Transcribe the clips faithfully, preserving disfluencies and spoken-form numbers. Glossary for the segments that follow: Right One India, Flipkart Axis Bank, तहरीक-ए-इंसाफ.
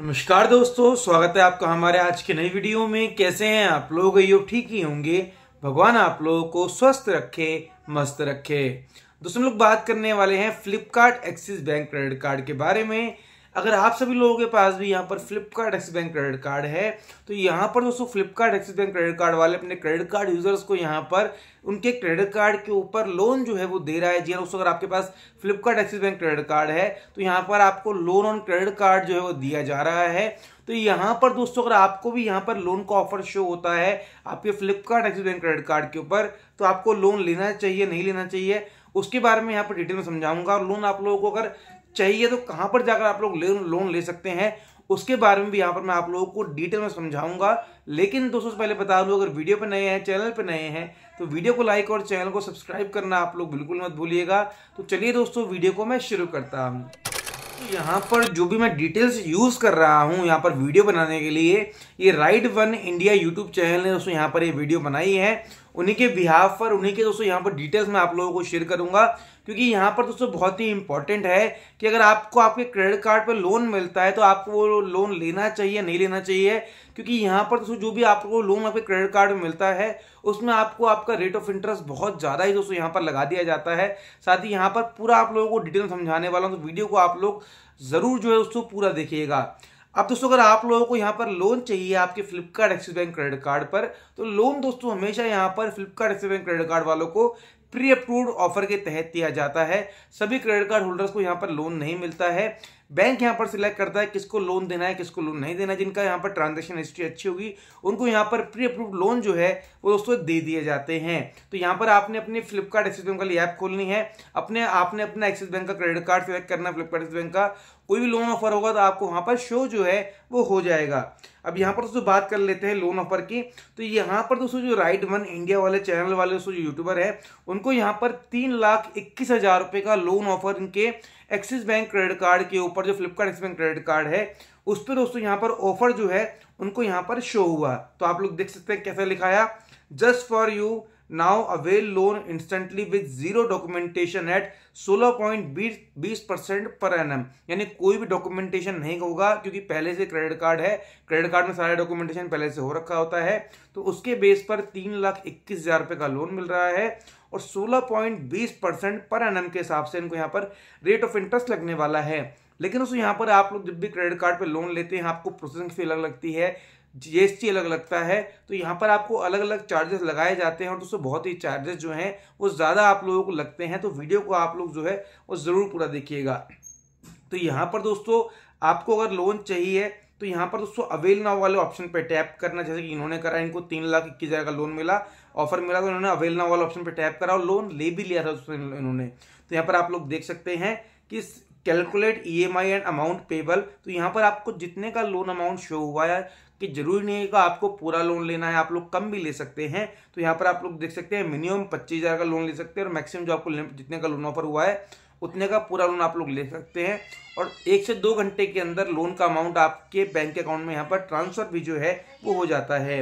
नमस्कार दोस्तों, स्वागत है आपका हमारे आज के नई वीडियो में। कैसे हैं आप लोग? ये ठीक ही होंगे। भगवान आप लोगों को स्वस्थ रखे, मस्त रखे। दोस्तों, लोग बात करने वाले हैं Flipkart Axis bank credit card के बारे में। अगर आप सभी लोगों के पास भी यहाँ पर Flipkart Axis bank credit card है तो यहाँ पर दोस्तों Flipkart Axis bank credit card वाले अपने क्रेडिट कार्ड यूजर्स को यहाँ पर उनके क्रेडिट कार्ड के ऊपर लोन जो है वो दे रहा है। जी हाँ दोस्तों, अगर आपके पास Flipkart Axis bank credit card है तो यहाँ पर आपको लोन ऑन क्रेडिट कार्ड जो है वो दिया जा रहा है। तो यहाँ पर दोस्तों अगर आपको भी यहाँ पर लोन का ऑफर शो होता है आपके Flipkart Axis bank credit card के ऊपर तो आपको लोन लेना चाहिए नहीं लेना चाहिए उसके बारे में यहाँ पर डिटेल में समझाऊंगा। और लोन आप लोगों को अगर चाहिए तो कहाँ पर जाकर आप लोग लोन ले सकते हैं उसके बारे में भी यहाँ पर मैं आप लोगों को डिटेल में समझाऊंगा। लेकिन दोस्तों पहले बता दूँ, अगर वीडियो पर नए हैं, चैनल पर नए हैं तो वीडियो को लाइक और चैनल को सब्सक्राइब करना आप लोग बिल्कुल मत भूलिएगा। तो चलिए दोस्तों वीडियो को मैं शुरू करता हूँ। यहाँ पर जो भी मैं डिटेल्स यूज़ कर रहा हूँ यहाँ पर वीडियो बनाने के लिए, ये right one India YouTube channel ने दोस्तों यहाँ पर ये वीडियो बनाई है। उन्हीं के बिहाफ पर, उन्हीं के दोस्तों यहाँ पर डिटेल्स मैं आप लोगों को शेयर करूँगा क्योंकि यहाँ पर दोस्तों बहुत ही इंपॉर्टेंट है कि अगर आपको आपके क्रेडिट कार्ड पर लोन मिलता है तो आपको वो लोन लेना चाहिए नहीं लेना चाहिए। क्योंकि यहाँ पर दोस्तों जो भी आपको लोन आपके क्रेडिट कार्ड में मिलता है उसमें आपको आपका रेट ऑफ इंटरेस्ट बहुत ज़्यादा ही दोस्तों यहाँ पर लगा दिया जाता है। साथ ही यहाँ पर पूरा आप लोगों को डिटेल समझाने वाला हूँ तो वीडियो को आप लोग ज़रूर जो है दोस्तों पूरा देखिएगा। अब दोस्तों अगर आप लोगों को यहाँ पर लोन चाहिए आपके Flipkart Axis bank credit card पर तो लोन दोस्तों हमेशा यहाँ पर Flipkart Axis bank credit card वालों को प्री अप्रूव्ड ऑफर के तहत दिया जाता है। सभी क्रेडिट कार्ड होल्डर्स को यहाँ पर लोन नहीं मिलता है। बैंक यहाँ पर सिलेक्ट करता है किसको लोन देना है किसको लोन नहीं देना है। जिनका यहाँ पर ट्रांजैक्शन हिस्ट्री अच्छी होगी उनको यहाँ पर प्री अप्रूव्ड लोन जो है वो दोस्तों दे दिए जाते हैं। तो यहाँ पर आपने अपने फ्लिपकार्ट एक्सिस बैंक वाली ऐप खोलनी है, अपने आपने अपना एक्सिस बैंक का क्रेडिट कार्ड सिलेक्ट करना है, फ्लिपकार्ट एक्सिस बैंक का कोई भी लोन ऑफर होगा तो आपको वहाँ पर शो जो है वो हो जाएगा। अब यहाँ पर दोस्तों बात कर लेते हैं लोन ऑफर की। तो यहाँ पर दोस्तों जो राइट वन इंडिया वाले चैनल वाले दोस्तों जो यूट्यूबर है उनको यहाँ पर तीन लाख इक्कीस हजार रुपये का लोन ऑफर इनके एक्सिस बैंक क्रेडिट कार्ड के ऊपर जो Flipkart Axis bank credit card है उस पर दोस्तों यहाँ पर ऑफर जो है उनको यहाँ पर शो हुआ। तो आप लोग देख सकते हैं कैसे लिखाया, just for you now avail loan instantly with zero documentation at सोलह पॉइंट बीस बीस परसेंट पर एनम। यानी कोई भी डॉक्यूमेंटेशन नहीं होगा क्योंकि पहले से क्रेडिट कार्ड है, क्रेडिट कार्ड में सारा डॉक्यूमेंटेशन पहले से हो रखा होता है। तो उसके बेस पर तीन लाख इक्कीस हजार रुपये का लोन मिल रहा है और सोलह पॉइंट बीस परसेंट पर एनम के हिसाब से इनको यहाँ पर रेट ऑफ इंटरेस्ट लगने वाला है। लेकिन दोस्तों यहाँ पर आप लोग जब भी क्रेडिट कार्ड पर लोन लेते हैं आपको प्रोसेसिंग फी अलग लगती है, जीएसटी अलग लगता है। तो यहाँ पर आपको अलग अलग चार्जेस लगाए जाते हैं और दोस्तों बहुत ही चार्जेस जो हैं वो ज़्यादा आप लोगों को लगते हैं। तो वीडियो को आप लोग जो है वो ज़रूर पूरा देखिएगा। तो यहाँ पर दोस्तों आपको अगर लोन चाहिए तो यहाँ पर दोस्तों अवेल नाउ वाले ऑप्शन पे टैप करना, जैसे कि इन्होंने करा। इनको तीन लाख इक्कीस हज़ार का लोन मिला, ऑफर मिला तो इन्होंने अवेल नाउ वाला ऑप्शन पे टैप करा और लोन ले भी लिया था इन्होंने। तो यहाँ पर आप लोग देख सकते हैं कि calculate E M I and amount payable. तो यहाँ पर आपको जितने का लोन अमाउंट शो हुआ है कि जरूरी नहीं है कि आपको पूरा लोन लेना है, आप लोग कम भी ले सकते हैं। तो यहाँ पर आप लोग देख सकते हैं मिनिमम पच्चीस हज़ार का लोन ले सकते हैं और मैक्सिमम जो आपको जितने का लोन ऑफर हुआ है उतने का पूरा लोन आप लोग ले सकते हैं। और एक से दो घंटे के अंदर लोन का अमाउंट आपके बैंक के अकाउंट में यहाँ पर ट्रांसफ़र भी जो है वो हो जाता है।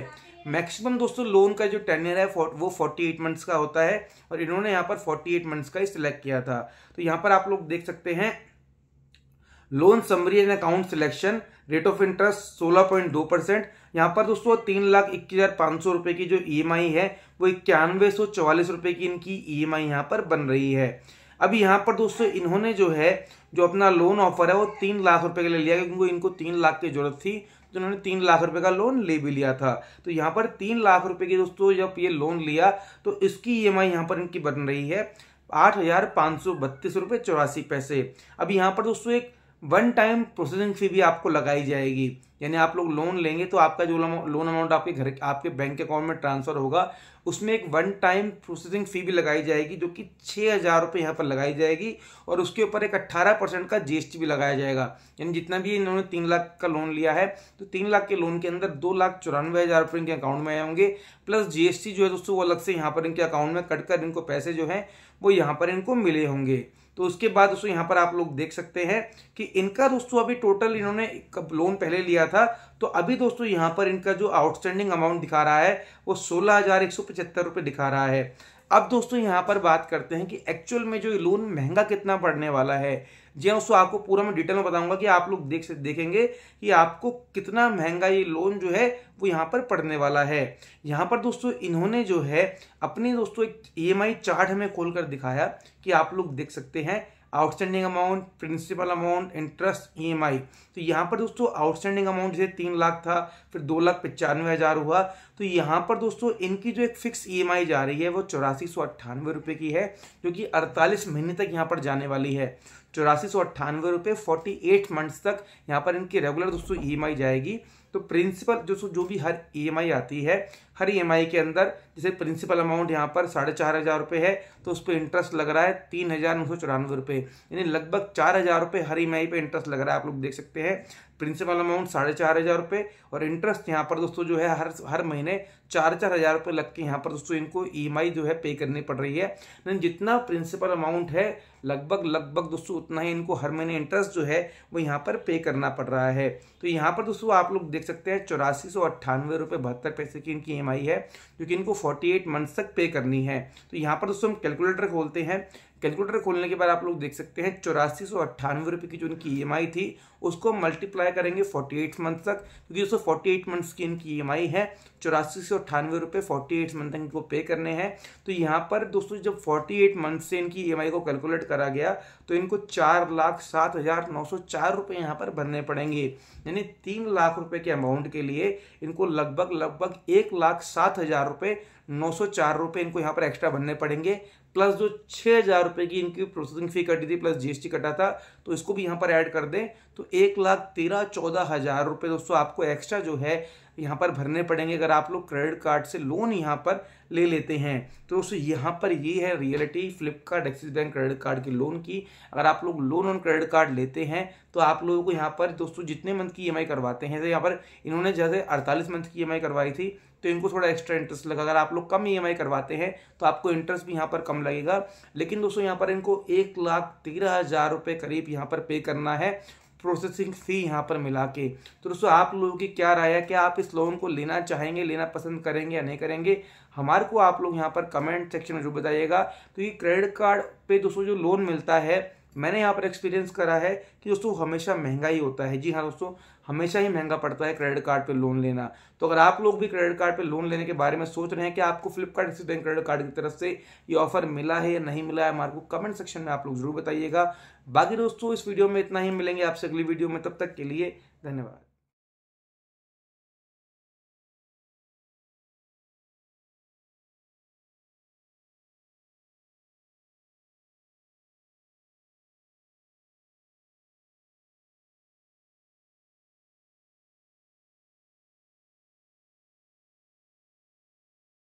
मैक्सिमम दोस्तों लोन का जो टेन्योर है वो अड़तालीस मंथ्स का होता है और इन्होंने यहाँ पर अड़तालीस मंथ्स का ही सिलेक्ट किया था। तो यहाँ पर आप लोग देख सकते हैं loan summary and account selection, rate of interest सोलह पॉइंट दो परसेंट। यहाँ पर दोस्तों तीन लाख इक्कीस हज़ार पाँच सौ रुपये की जो ईएमआई है वो इक्यानवे सौ चौवालीस रुपये की इनकी ईएमआई यहाँ पर बन रही है। अब यहाँ पर दोस्तों इन्होंने जो है जो अपना लोन ऑफर है वो तीन लाख रुपए के लिए लिया क्योंकि इनको तीन लाख की जरूरत थी तो इन्होंने तीन लाख रुपए का लोन ले भी लिया था। तो यहाँ पर तीन लाख रुपए की दोस्तों जब ये लोन लिया तो इसकी ई एम आई यहाँ पर इनकी बन रही है आठ हजार पाँच सौ बत्तीस रुपये चौरासी पैसे। अब यहाँ पर दोस्तों एक वन टाइम प्रोसेसिंग फी भी आपको लगाई जाएगी, यानी आप लोग लोन लेंगे तो आपका जो लोन अमाउंट आपके घर आपके बैंक अकाउंट में ट्रांसफ़र होगा उसमें एक वन टाइम प्रोसेसिंग फ़ी भी लगाई जाएगी जो कि छः हज़ार रुपये यहाँ पर लगाई जाएगी और उसके ऊपर एक अट्ठारह परसेंट का जीएसटी भी लगाया जाएगा। यानी जितना भी इन्होंने तीन लाख का लोन लिया है तो तीन लाख के लोन के अंदर दो लाख चौरानवे हज़ार रुपये इनके अकाउंट में आए होंगे प्लस जीएसटी जो है दोस्तों वो अलग से यहाँ पर इनके अकाउंट में कट कर इनको पैसे जो हैं वो यहाँ पर इनको मिले होंगे। तो उसके बाद दोस्तों यहाँ पर आप लोग देख सकते हैं कि इनका दोस्तों अभी टोटल इन्होंने लोन पहले लिया था तो अभी दोस्तों यहाँ पर इनका जो आउटस्टैंडिंग अमाउंट दिखा रहा है वो सोलह हज़ार एक सौ पचहत्तर रुपये दिखा रहा है। अब दोस्तों यहाँ पर बात करते हैं कि एक्चुअल में जो ये लोन महंगा कितना पड़ने वाला है। जी हाँ दोस्तों, आपको पूरा मैं डिटेल में बताऊंगा कि आप लोग देख देखेंगे कि आपको कितना महंगा ये लोन जो है वो यहाँ पर पड़ने वाला है। यहाँ पर दोस्तों इन्होंने जो है अपने दोस्तों एक ई एम आई चार्ट हमें खोल कर दिखाया कि आप लोग देख सकते हैं outstanding amount, principal amount, interest, EMI. तो यहाँ पर दोस्तों आउटस्टैंडिंग अमाउंट जैसे तीन लाख था, फिर दो लाख पचानवे हज़ार हुआ। तो यहाँ पर दोस्तों इनकी जो एक फिक्स ईएमआई जा रही है वो चौरासी सौ अट्ठानवे रुपये की है, जो कि अड़तालीस महीने तक यहाँ पर जाने वाली है। चौरासी सौ अट्ठानवे रुपये फोर्टी एट मंथ्स तक यहाँ पर इनकी रेगुलर दोस्तों ईएमआई जाएगी। तो प्रिंसिपल दोस्तों जो भी हर ईएमआई आती है, हर ईएमआई के अंदर जैसे प्रिंसिपल अमाउंट यहाँ पर साढ़े चार हज़ार रुपये है, तो उस पर इंटरेस्ट लग रहा है तीन हज़ार नौ सौ चौरानवे रुपये, यानी लगभग चार हज़ार रुपये हर ईएमआई पे इंटरेस्ट लग रहा है। आप लोग देख सकते हैं प्रिंसिपल अमाउंट साढ़े चार हज़ार रुपये और इंटरेस्ट यहाँ पर दोस्तों जो है हर हर महीने चार चार हज़ार रुपये लग के यहाँ पर दोस्तों इनको ईएमआई जो है पे करनी पड़ रही है। यानी जितना प्रिंसिपल अमाउंट है लगभग लगभग दोस्तों उतना ही इनको हर महीने इंटरेस्ट जो है वो यहाँ पर पे करना पड़ रहा है। तो यहाँ पर दोस्तों आप लोग देख सकते हैं चौरासी सौ अट्ठानवे रुपये बहत्तर पैसे की इनकी ई एम आई है, जो कि इनको फोर्टी एट मंथ्स तक पे करनी है। तो यहाँ पर दोस्तों हम कैलकुलेटर खोलते हैं। कैलकुलेटर खोलने के बाद आप लोग देख सकते हैं चौरासी सौ अट्ठानवे रुपये की जो इनकी ई एम आई थी उसको मल्टीप्लाई करेंगे अड़तालीस मंथ तक, क्योंकि दोस्तों अड़तालीस मंथ्स की इनकी ई एम आई है। चौरासी सौ अट्ठानवे रुपये फोर्टी एट मंथ तक इनको पे करने हैं। तो यहाँ पर दोस्तों जब अड़तालीस मंथ से इनकी ई एम आई को कैलकुलेट करा गया तो इनको चार लाख सात हज़ार नौ सौ चार रुपये यहाँ पर भरने पड़ेंगे, यानी तीन लाख रुपये के अमाउंट के लिए इनको लगभग लगभग एक लाख सात हज़ार रुपये नौ सौ चार रुपये इनको यहाँ पर एक्स्ट्रा भरने पड़ेंगे, प्लस जो छः हज़ार रुपये की इनकी प्रोसेसिंग फ़ी कटी थी प्लस जीएसटी कटा था तो इसको भी यहाँ पर ऐड कर दें तो एक लाख तेरह चौदह हज़ार रुपये दोस्तों आपको एक्स्ट्रा जो है यहाँ पर भरने पड़ेंगे अगर आप लोग क्रेडिट कार्ड से लोन यहाँ पर ले लेते हैं। तो दोस्तों यहाँ पर ये है reality Flipkart Axis bank credit card के लोन की। अगर आप लोग लोन ऑन क्रेडिट कार्ड लेते हैं तो आप लोगों को यहाँ पर दोस्तों जितने मंथ की ई एम आई करवाते हैं, जैसे यहाँ पर इन्होंने जैसे अड़तालीस मंथ की ई एम आई करवाई थी तो इनको थोड़ा एक्स्ट्रा इंटरेस्ट लगा। अगर आप लोग कम ई एम आई करवाते हैं तो आपको इंटरेस्ट भी यहाँ पर कम लगेगा, लेकिन दोस्तों यहाँ पर इनको एक लाख तेरह हज़ार रुपये करीब यहाँ पर पे करना है प्रोसेसिंग फ़ी यहाँ पर मिला के। तो दोस्तों आप लोगों की क्या राय है, क्या आप इस लोन को लेना चाहेंगे, लेना पसंद करेंगे या नहीं करेंगे, हमारे को आप लोग यहाँ पर कमेंट सेक्शन में जो बताइएगा। क्योंकि तो क्रेडिट कार्ड पे दोस्तों जो लोन मिलता है मैंने यहाँ पर एक्सपीरियंस करा है कि दोस्तों हमेशा महंगा ही होता है। जी हाँ दोस्तों, हमेशा ही महंगा पड़ता है क्रेडिट कार्ड पे लोन लेना। तो अगर आप लोग भी क्रेडिट कार्ड पे लोन लेने के बारे में सोच रहे हैं कि आपको Flipkart Axis bank credit card की तरफ से ये ऑफर मिला है या नहीं मिला है, हमारे को कमेंट सेक्शन में आप लोग जरूर बताइएगा। बाकी दोस्तों इस वीडियो में इतना ही, मिलेंगे आपसे अगली वीडियो में, तब तक के लिए धन्यवाद।